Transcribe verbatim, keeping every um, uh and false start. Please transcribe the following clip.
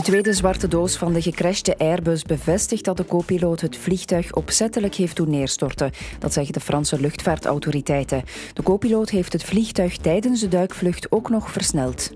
De tweede zwarte doos van de gecrashte Airbus bevestigt dat de co-piloot het vliegtuig opzettelijk heeft doen neerstorten. Dat zeggen de Franse luchtvaartautoriteiten. De co-piloot heeft het vliegtuig tijdens de duikvlucht ook nog versneld.